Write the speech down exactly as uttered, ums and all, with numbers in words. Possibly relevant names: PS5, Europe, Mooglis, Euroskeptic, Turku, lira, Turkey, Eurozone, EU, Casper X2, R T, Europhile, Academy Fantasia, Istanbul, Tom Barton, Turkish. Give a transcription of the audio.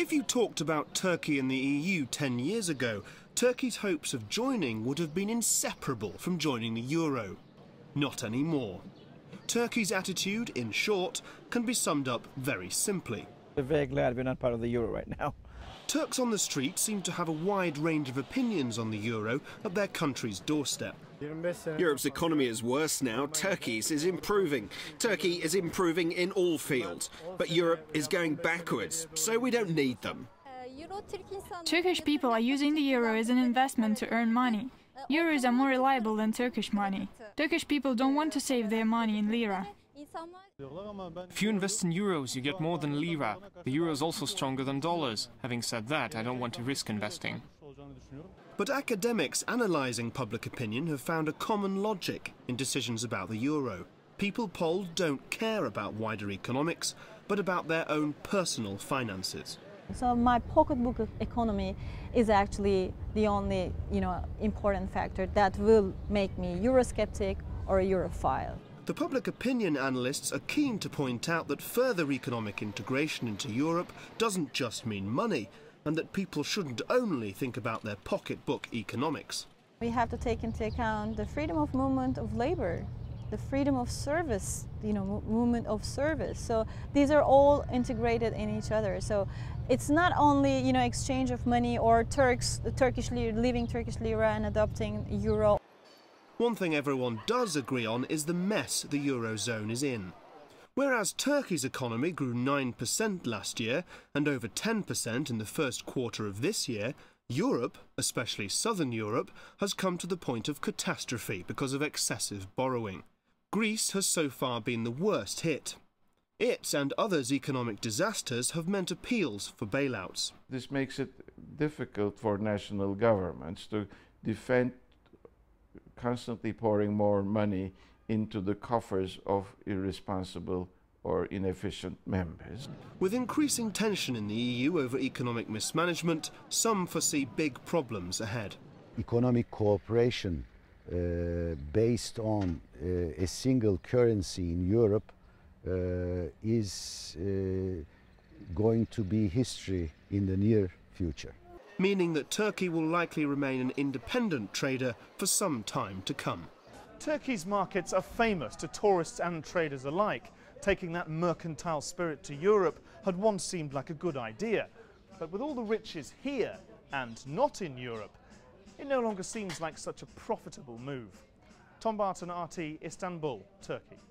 If you talked about Turkey and the E U ten years ago, Turkey's hopes of joining would have been inseparable from joining the euro. Not anymore. Turkey's attitude, in short, can be summed up very simply. We're very glad we're not part of the euro right now. Turks on the street seem to have a wide range of opinions on the euro at their country's doorstep. Europe's economy is worse now, Turkey's is improving. Turkey is improving in all fields, but Europe is going backwards, so we don't need them. Turkish people are using the euro as an investment to earn money. Euros are more reliable than Turkish money. Turkish people don't want to save their money in lira. If you invest in euros, you get more than lira. The euro is also stronger than dollars. Having said that, I don't want to risk investing. But academics analysing public opinion have found a common logic in decisions about the euro. People polled don't care about wider economics, but about their own personal finances. So my pocketbook economy is actually the only, you know, important factor that will make me Eurosceptic or a Europhile. The public opinion analysts are keen to point out that further economic integration into Europe doesn't just mean money, and that people shouldn't only think about their pocketbook economics. We have to take into account the freedom of movement of labour, the freedom of service, you know, movement of service. So these are all integrated in each other. So it's not only, you know, exchange of money or Turks, the Turkish lira, leaving Turkish lira and adopting euro. One thing everyone does agree on is the mess the Eurozone is in. Whereas Turkey's economy grew nine percent last year and over ten percent in the first quarter of this year, Europe, especially southern Europe, has come to the point of catastrophe because of excessive borrowing. Greece has so far been the worst hit. Its and others' economic disasters have meant appeals for bailouts. This makes it difficult for national governments to defend constantly pouring more money into the coffers of irresponsible or inefficient members. With increasing tension in the E U over economic mismanagement, some foresee big problems ahead. Economic cooperation uh, based on uh, a single currency in Europe uh, is uh, going to be history in the near future. Meaning that Turkey will likely remain an independent trader for some time to come. Turkey's markets are famous to tourists and traders alike. Taking that mercantile spirit to Europe had once seemed like a good idea. But with all the riches here and not in Europe, it no longer seems like such a profitable move. Tom Barton, R T, Istanbul, Turkey.